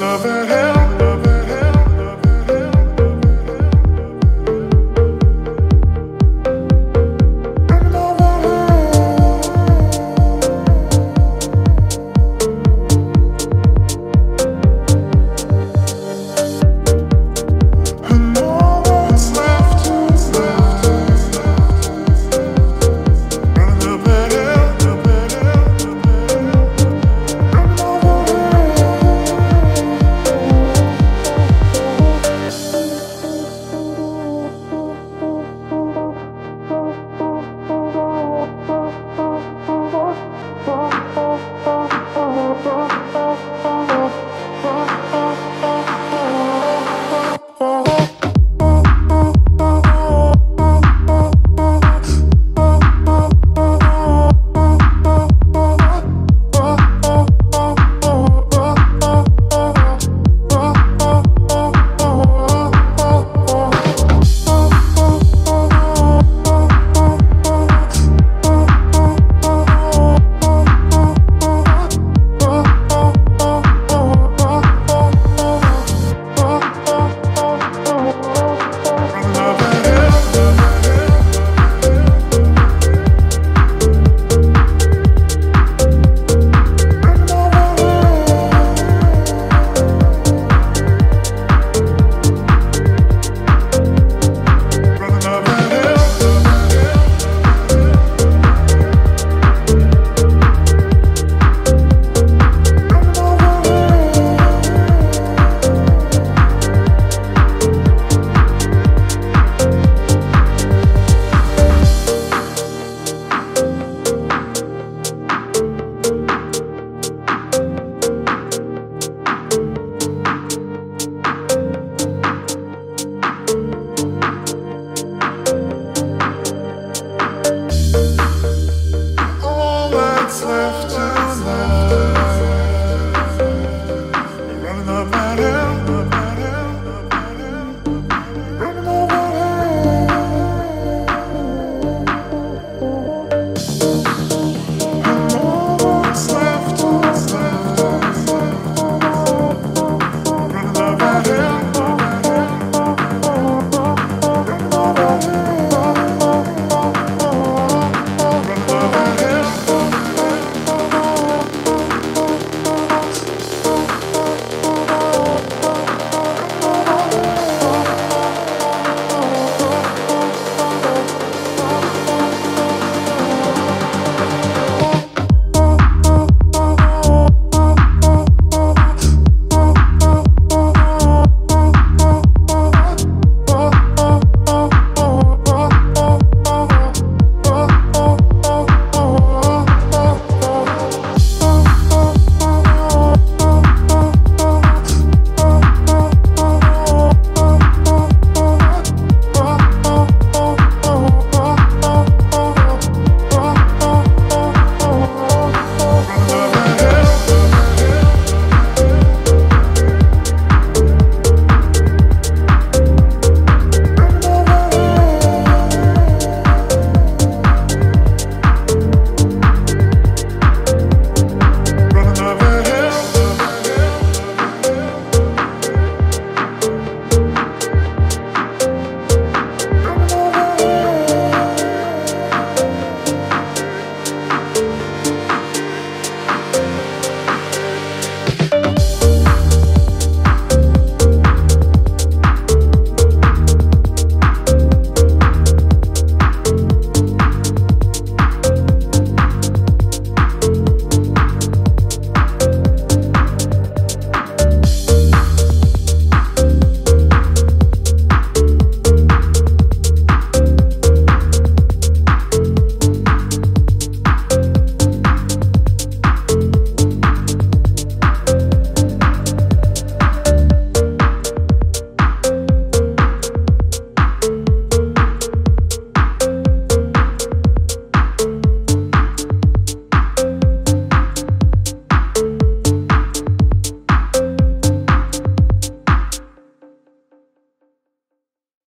love at